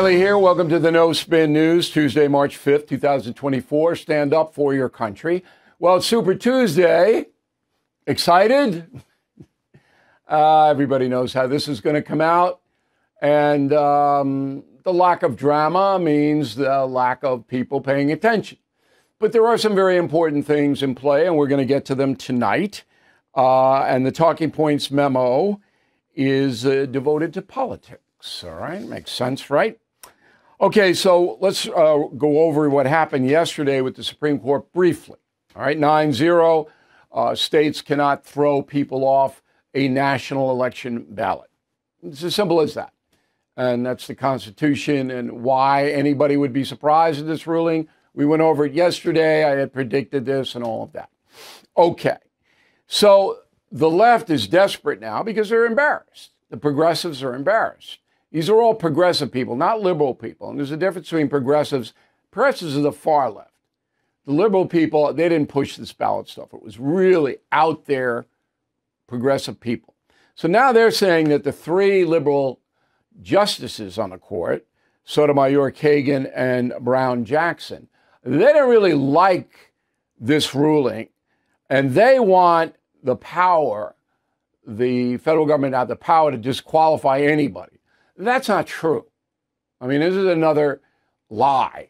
O'Reilly here. Welcome to the No Spin News, Tuesday, March 5th, 2024. Stand up for your country. Well, it's Super Tuesday. Excited? Everybody knows how this is going to come out. And the lack of drama means the lack of people paying attention. But there are some very important things in play, and we're going to get to them tonight. And the Talking Points memo is devoted to politics. All right. Makes sense, right? Okay, so let's go over what happened yesterday with the Supreme Court briefly. All right, 9-0. States cannot throw people off a national election ballot. It's as simple as that. And that's the Constitution, and why anybody would be surprised at this ruling. We went over it yesterday. I had predicted this and all of that. Okay, so the left is desperate now because they're embarrassed. The progressives are embarrassed. These are all progressive people, not liberal people. And there's a difference between progressives. Progressives are the far left. The liberal people, they didn't push this ballot stuff. It was really out there progressive people. So now they're saying that the three liberal justices on the court, Sotomayor, Kagan, and Brown Jackson, they don't really like this ruling. And they want the power, the federal government had the power to disqualify anybody. That's not true. I mean, this is another lie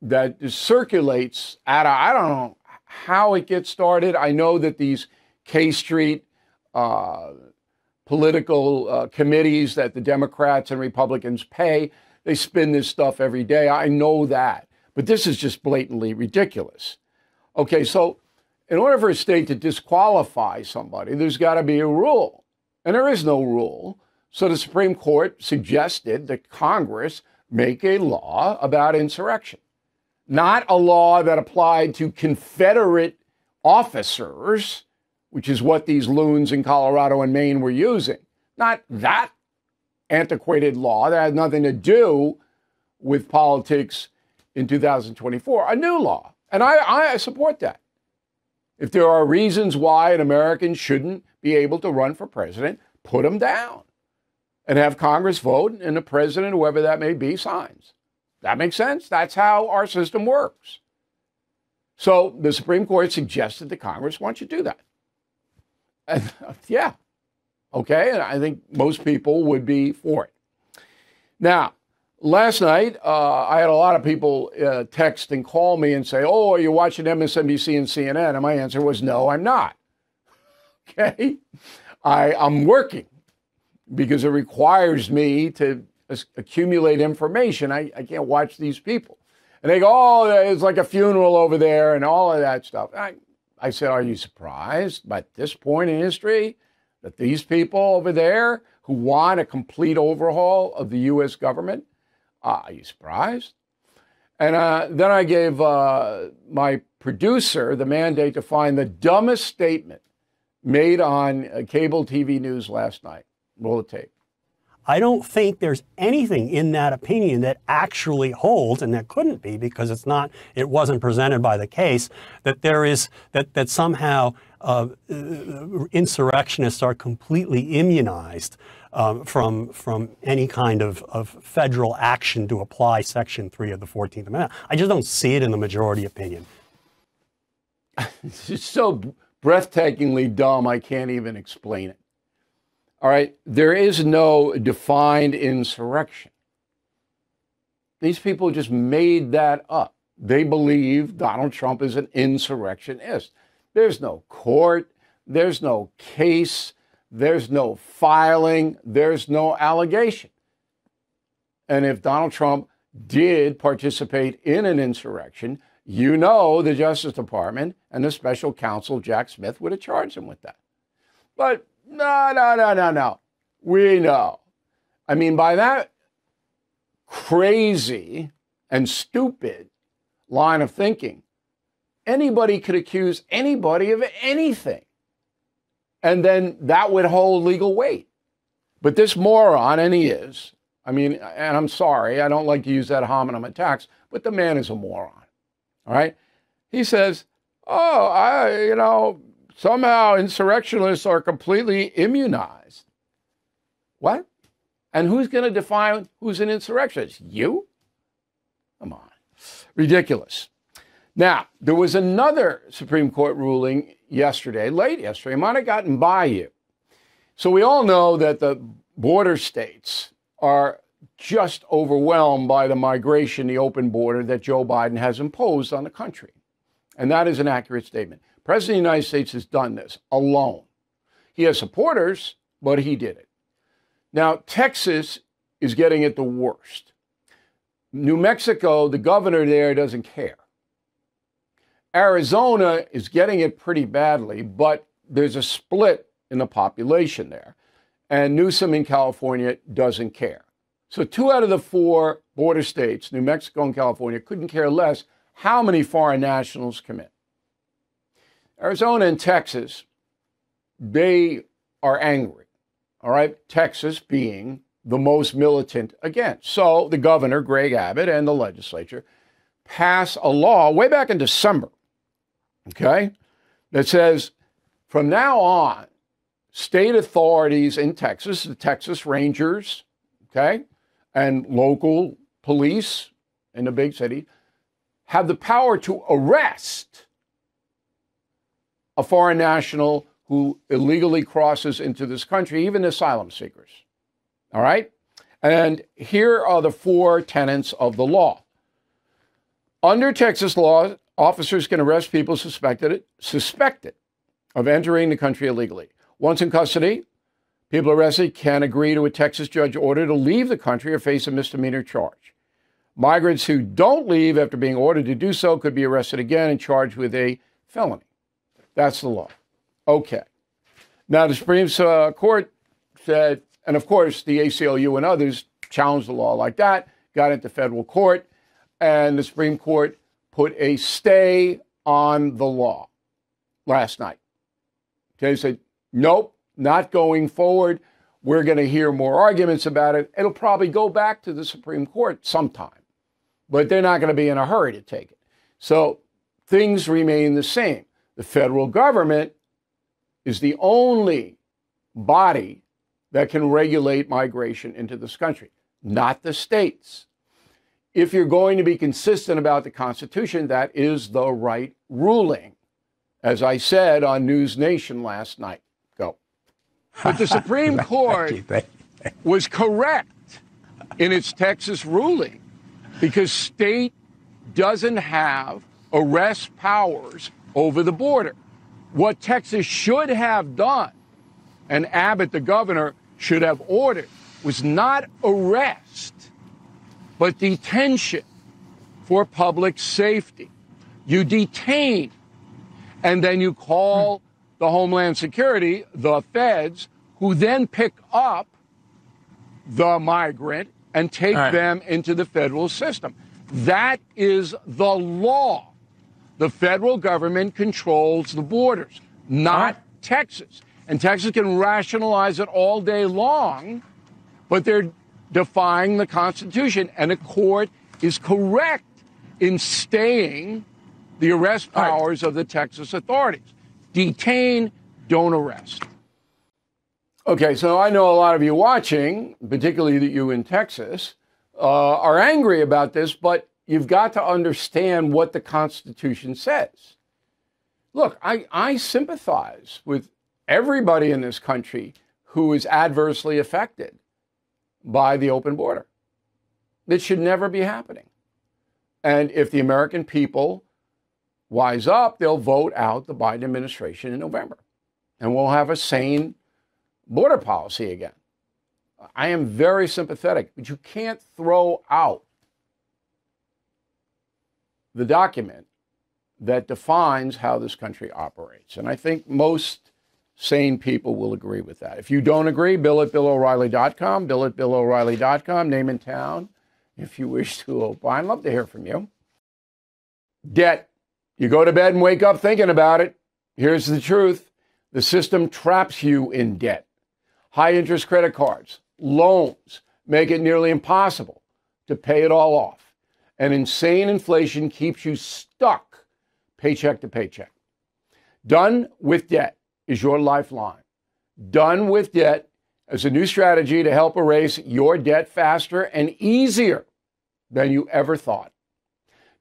that circulates at I don't know how it gets started. I know that these K Street political committees that the Democrats and Republicans pay, they spin this stuff every day. I know that. But this is just blatantly ridiculous. Okay, so in order for a state to disqualify somebody, there's got to be a rule. And there is no rule. So the Supreme Court suggested that Congress make a law about insurrection, not a law that applied to Confederate officers, which is what these loons in Colorado and Maine were using. Not that antiquated law that had nothing to do with politics in 2024, a new law. And I support that. If there are reasons why an American shouldn't be able to run for president, put them down and have Congress vote and the president, whoever that may be, signs. That makes sense. That's how our system works. So the Supreme Court suggested to Congress, why don't you do that? And, yeah. Okay. And I think most people would be for it. Now, last night, I had a lot of people text and call me and say, oh, are you watching MSNBC and CNN? And my answer was, no, I'm not. Okay? I'm working because it requires me to accumulate information. I can't watch these people. And they go, oh, it's like a funeral over there and all of that stuff. I said, are you surprised by this point in history that these people over there who want a complete overhaul of the U.S. government, are you surprised? And then I gave my producer the mandate to find the dumbest statement made on cable TV news last night. Roll the tape. I don't think there's anything in that opinion that actually holds, and there couldn't be because it's not, it wasn't presented by the case, that there is, that somehow insurrectionists are completely immunized from any kind of federal action to apply Section 3 of the 14th Amendment. I just don't see it in the majority opinion. It's so breathtakingly dumb, I can't even explain it. All right, there is no defined insurrection. These people just made that up. They believe Donald Trump is an insurrectionist. There's no court. There's no case. There's no filing. There's no allegation. And if Donald Trump did participate in an insurrection, you know the Justice Department and the special counsel, Jack Smith, would have charged him with that. But no. We know. I mean, by that crazy and stupid line of thinking, anybody could accuse anybody of anything. And then that would hold legal weight. But this moron, and he is, I mean, and I'm sorry, I don't like to use that hominem attacks, but the man is a moron, all right? He says, oh, you know, somehow insurrectionists are completely immunized. What? And who's going to define who's an insurrectionist? You? Come on. Ridiculous. Now, there was another Supreme Court ruling yesterday, late yesterday. It might have gotten by you. So we all know that the border states are just overwhelmed by the migration, the open border that Joe Biden has imposed on the country. And that is an accurate statement. The President of the United States has done this alone. He has supporters, but he did it. Now, Texas is getting it the worst. New Mexico, the governor there doesn't care. Arizona is getting it pretty badly, but there's a split in the population there. And Newsom in California doesn't care. So 2 out of the 4 border states, New Mexico and California, couldn't care less how many foreign nationals come in. Arizona and Texas, they are angry, all right? Texas being the most militant again. So the governor, Greg Abbott, and the legislature pass a law way back in December, okay, that says from now on, state authorities in Texas, the Texas Rangers, okay, and local police in the big city have the power to arrest a foreign national who illegally crosses into this country, even asylum seekers. All right? And here are the 4 tenets of the law. Under Texas law, officers can arrest people suspected of entering the country illegally. Once in custody, people arrested can agree to a Texas judge order to leave the country or face a misdemeanor charge. Migrants who don't leave after being ordered to do so could be arrested again and charged with a felony. That's the law. Okay. Now, the Supreme Court said, and of course, the ACLU and others challenged the law like that, got into federal court, and the Supreme Court put a stay on the law last night. Okay, they said, nope. Not going forward. We're going to hear more arguments about it. It'll probably go back to the Supreme Court sometime, but they're not going to be in a hurry to take it. So things remain the same. The federal government is the only body that can regulate migration into this country, not the states. If you're going to be consistent about the Constitution, that is the right ruling, as I said on News Nation last night. But the Supreme Court was correct in its Texas ruling because state doesn't have arrest powers over the border. What Texas should have done, and Abbott, the governor, should have ordered, was not arrest, but detention for public safety. You detain, and then you call the Homeland Security, the feds, who then pick up the migrant and take them into the federal system. That is the law. The federal government controls the borders, not Texas. And Texas can rationalize it all day long, but they're defying the Constitution. And the court is correct in staying the arrest powers of the Texas authorities. Detain, don't arrest. Okay, so I know a lot of you watching, particularly you in Texas, are angry about this, but you've got to understand what the Constitution says. Look, I sympathize with everybody in this country who is adversely affected by the open border. This should never be happening. And if the American people wise up, they'll vote out the Biden administration in November. And we'll have a sane border policy again. I am very sympathetic, but you can't throw out the document that defines how this country operates. And I think most sane people will agree with that. If you don't agree, bill at BillO'Reilly.com, bill at BillO'Reilly.com, name and town, if you wish to opine. I'd love to hear from you. Debt. You go to bed and wake up thinking about it. Here's the truth. The system traps you in debt. High interest credit cards, loans, make it nearly impossible to pay it all off. And insane inflation keeps you stuck paycheck to paycheck. Done with debt is your lifeline. Done with debt as a new strategy to help erase your debt faster and easier than you ever thought.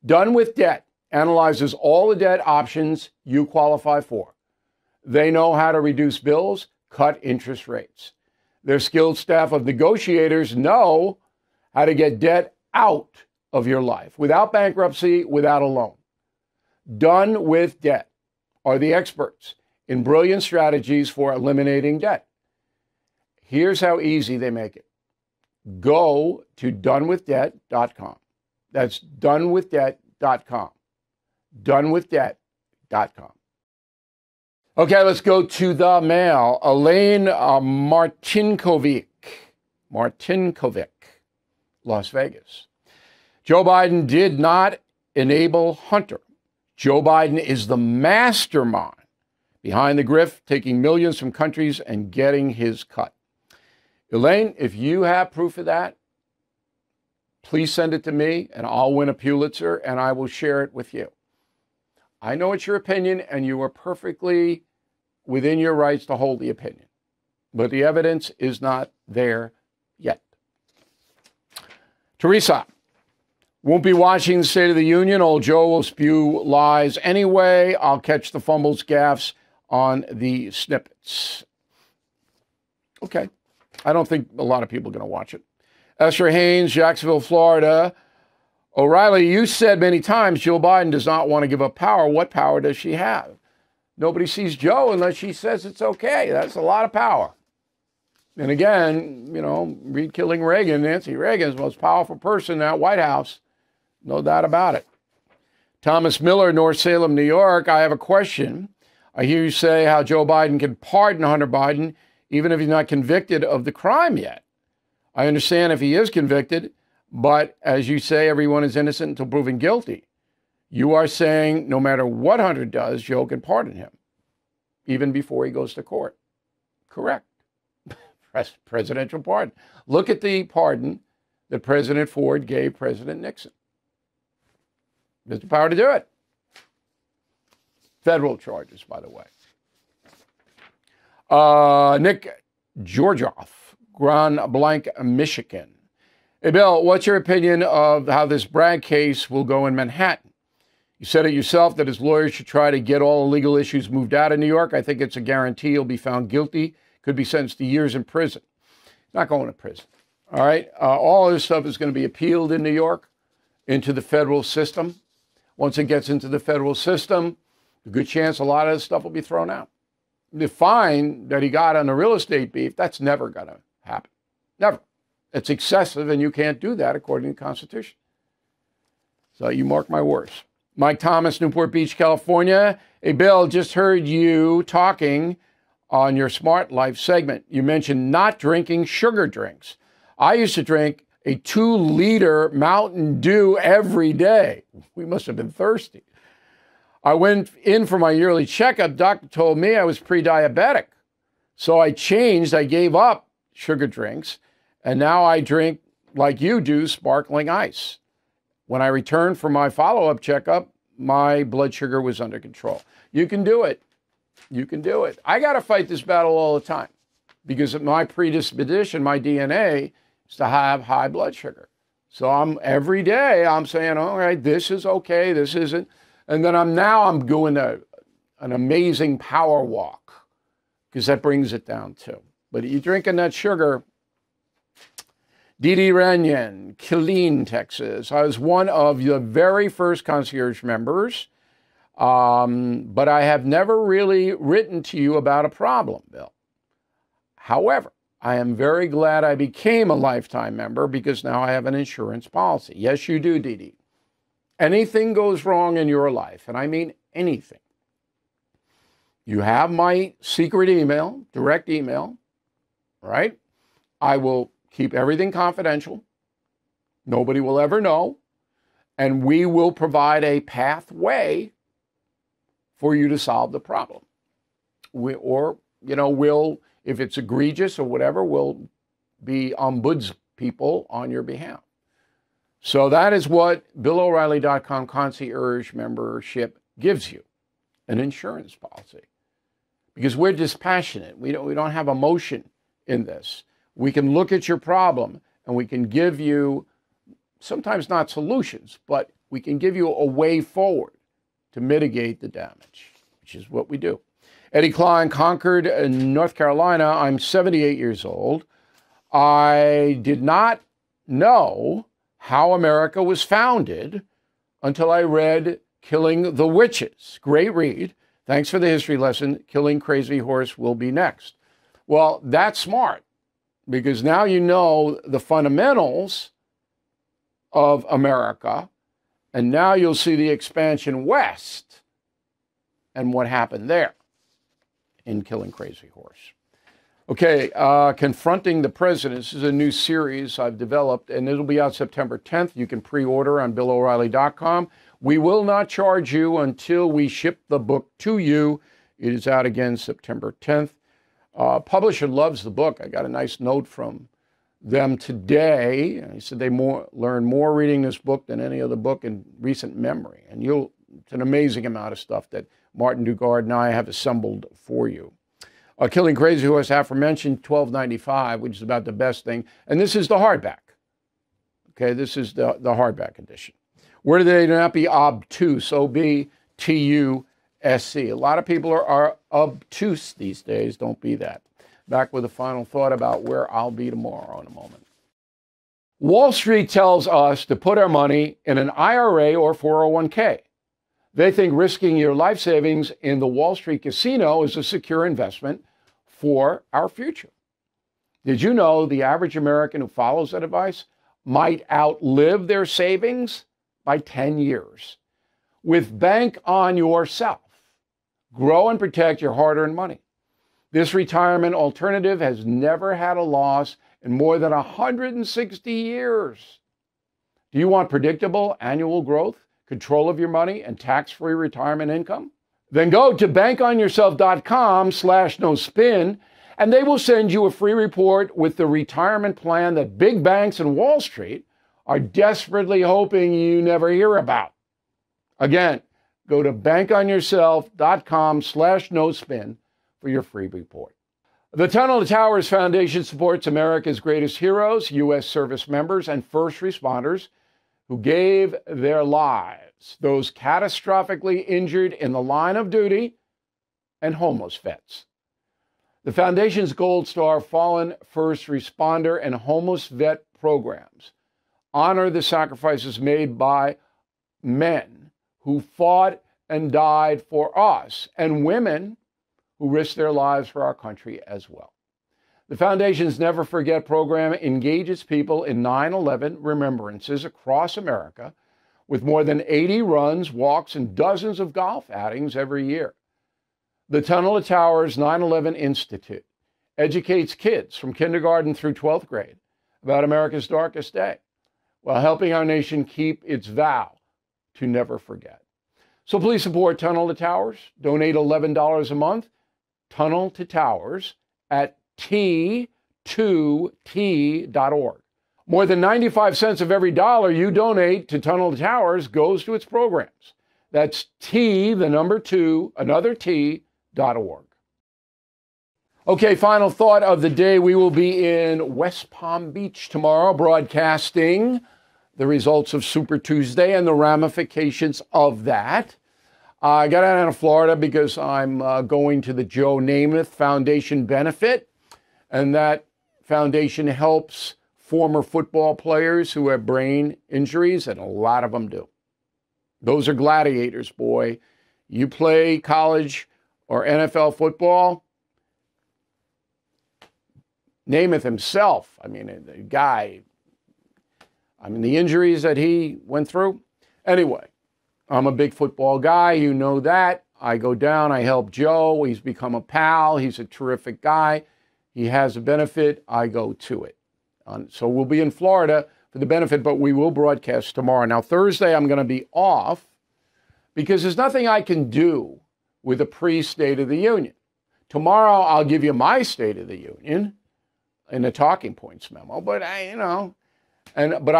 Done with Debt analyzes all the debt options you qualify for. They know how to reduce bills, cut interest rates. Their skilled staff of negotiators know how to get debt out of your life without bankruptcy, without a loan. Done with Debt are the experts in brilliant strategies for eliminating debt. Here's how easy they make it. Go to donewithdebt.com. That's donewithdebt.com. Donewithdebt.com. Okay, let's go to the mail. Elaine Martinkovic, Las Vegas. Joe Biden did not enable Hunter. Joe Biden is the mastermind behind the grift, taking millions from countries and getting his cut. Elaine, if you have proof of that, please send it to me, and I'll win a Pulitzer, and I will share it with you. I know it's your opinion, and you are perfectly within your rights to hold the opinion. But the evidence is not there yet. Teresa, won't be watching the State of the Union. Old Joe will spew lies anyway. I'll catch the fumbles, gaffes on the snippets. Okay. I don't think a lot of people are going to watch it. Esther Haynes, Jacksonville, Florida. O'Reilly, you said many times Joe Biden does not want to give up power. What power does she have? Nobody sees Joe unless she says it's okay. That's a lot of power. And again, you know, read Killing Reagan. Nancy Reagan's the most powerful person in that White House. No doubt about it. Thomas Miller, North Salem, New York. I have a question. I hear you say how Joe Biden can pardon Hunter Biden even if he's not convicted of the crime yet. I understand if he is convicted, but as you say, everyone is innocent until proven guilty. You are saying no matter what Hunter does, Joe can pardon him, even before he goes to court. Correct. Presidential pardon. Look at the pardon that President Ford gave President Nixon. There's the power to do it. Federal charges, by the way. Nick Georgioff, Grand Blanc, Michigan. Hey, Bill, what's your opinion of how this Bragg case will go in Manhattan? You said it yourself that his lawyers should try to get all illegal issues moved out of New York. I think it's a guarantee he'll be found guilty, could be sentenced to years in prison. Not going to prison, all right? All of this stuff is going to be appealed in New York into the federal system. Once it gets into the federal system, a good chance a lot of this stuff will be thrown out. The fine that he got on the real estate beef, that's never going to happen. Never. It's excessive, and you can't do that according to the Constitution. So you mark my words. Mike Thomas, Newport Beach, California. Hey, Bill, just heard you talking on your Smart Life segment. You mentioned not drinking sugar drinks. I used to drink a 2-liter Mountain Dew every day. We must have been thirsty. I went in for my yearly checkup. Doctor told me I was pre-diabetic. So I changed. I gave up sugar drinks. And now I drink, like you do, sparkling ice. When I returned for my follow-up checkup, my blood sugar was under control. You can do it. You can do it. I got to fight this battle all the time because of my predisposition, my DNA, is to have high blood sugar. So every day I'm saying, all right, this is okay, this isn't. And then I'm doing an amazing power walk because that brings it down too. But you're drinking that sugar. Didi Ranyan, Killeen, Texas. I was one of the very first concierge members, but I have never really written to you about a problem, Bill. However, I am very glad I became a lifetime member because now I have an insurance policy. Yes, you do, Didi. Anything goes wrong in your life, and I mean anything, you have my secret email, direct email, right? I will keep everything confidential. Nobody will ever know. And we will provide a pathway for you to solve the problem. We'll, if it's egregious or whatever, we'll be ombuds people on your behalf. So that is what BillO'Reilly.com concierge membership gives you, an insurance policy. Because we're dispassionate. We don't have emotion in this. We can look at your problem and we can give you, sometimes not solutions, but we can give you a way forward to mitigate the damage, which is what we do. Eddie Klein, Concord, North Carolina. I'm 78 years old. I did not know how America was founded until I read Killing the Witches. Great read. Thanks for the history lesson. Killing Crazy Horse will be next. Well, that's smart, because now you know the fundamentals of America, and now you'll see the expansion west and what happened there in Killing Crazy Horse. Okay, Confronting the President. This is a new series I've developed, and it'll be out September 10th. You can pre-order on BillO'Reilly.com. We will not charge you until we ship the book to you. It is out again September 10th. Publisher loves the book. I got a nice note from them today. He said they learn more reading this book than any other book in recent memory. And it's an amazing amount of stuff that Martin Dugard and I have assembled for you. Killing Crazy Horse, aforementioned, $12.95, which is about the best thing. And this is the hardback. Okay, this is the hardback edition. Where do they not be obtuse? O-B-T-U-S-E. A lot of people are obtuse these days. Don't be that. Back with a final thought about where I'll be tomorrow in a moment. Wall Street tells us to put our money in an IRA or 401k. They think risking your life savings in the Wall Street casino is a secure investment for our future. Did you know the average American who follows that advice might outlive their savings by 10 years? With Bank On Yourself, grow and protect your hard-earned money. This retirement alternative has never had a loss in more than 160 years. Do you want predictable annual growth, control of your money, and tax-free retirement income? Then go to bankonyourself.com/nospin, and they will send you a free report with the retirement plan that big banks and Wall Street are desperately hoping you never hear about. Again, go to bankonyourself.com/nospin for your free report. The Tunnel to Towers Foundation supports America's greatest heroes, U.S. service members, and first responders who gave their lives, those catastrophically injured in the line of duty, and homeless vets. The Foundation's Gold Star Fallen First Responder and Homeless Vet programs honor the sacrifices made by men who fought and died for us, and women who risked their lives for our country as well. The Foundation's Never Forget program engages people in 9/11 remembrances across America with more than 80 runs, walks, and dozens of golf outings every year. The Tunnel to Towers 9/11 Institute educates kids from kindergarten through 12th grade about America's darkest day, while helping our nation keep its vow to never forget. So please support Tunnel to Towers. Donate $11 a month. Tunnel to Towers at t2t.org. More than 95 cents of every dollar you donate to Tunnel to Towers goes to its programs. That's T, the number two, another T.org. Okay, final thought of the day. We will be in West Palm Beach tomorrow broadcasting the results of Super Tuesday and the ramifications of that. I got out of Florida because I'm going to the Joe Namath Foundation benefit, and that foundation helps former football players who have brain injuries, and a lot of them do. Those are gladiators, boy. You play college or NFL football, Namath himself, I mean, the guy, I mean, the injuries that he went through. Anyway, I'm a big football guy. You know that. I go down. I help Joe. He's become a pal. He's a terrific guy. He has a benefit. I go to it. So we'll be in Florida for the benefit, but we will broadcast tomorrow. Now, Thursday, I'm going to be off because there's nothing I can do with a pre-State of the Union. Tomorrow, I'll give you my State of the Union in the talking points memo, but I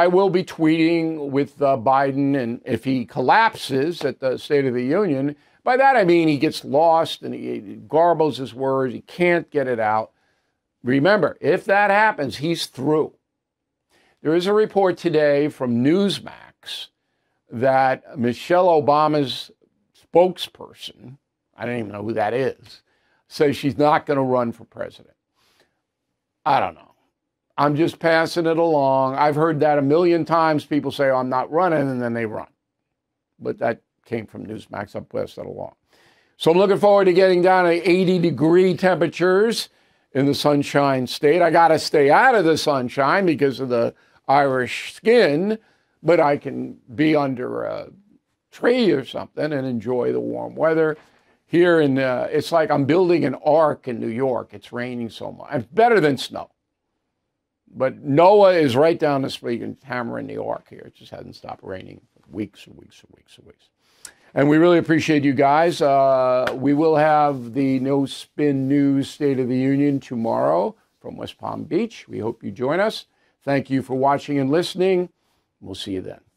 will be tweeting with Biden, and if he collapses at the State of the Union, by that I mean he gets lost and he garbles his words, he can't get it out. Remember, if that happens, he's through. There is a report today from Newsmax that Michelle Obama's spokesperson, I don't even know who that is, says she's not going to run for president. I don't know. I'm just passing it along. I've heard that a million times. People say, oh, I'm not running, and then they run. But that came from Newsmax. I'm passing it along. So I'm looking forward to getting down to 80-degree temperatures in the Sunshine State. I got to stay out of the sunshine because of the Irish skin, but I can be under a tree or something and enjoy the warm weather. Here in, it's like I'm building an ark in New York. It's raining so much. It's better than snow. But Noah is right down the street and hammering the ark here. It just hasn't stopped raining for weeks and weeks and weeks and weeks. And we really appreciate you guys. We will have the No Spin News State of the Union tomorrow from West Palm Beach. We hope you join us. Thank you for watching and listening. We'll see you then.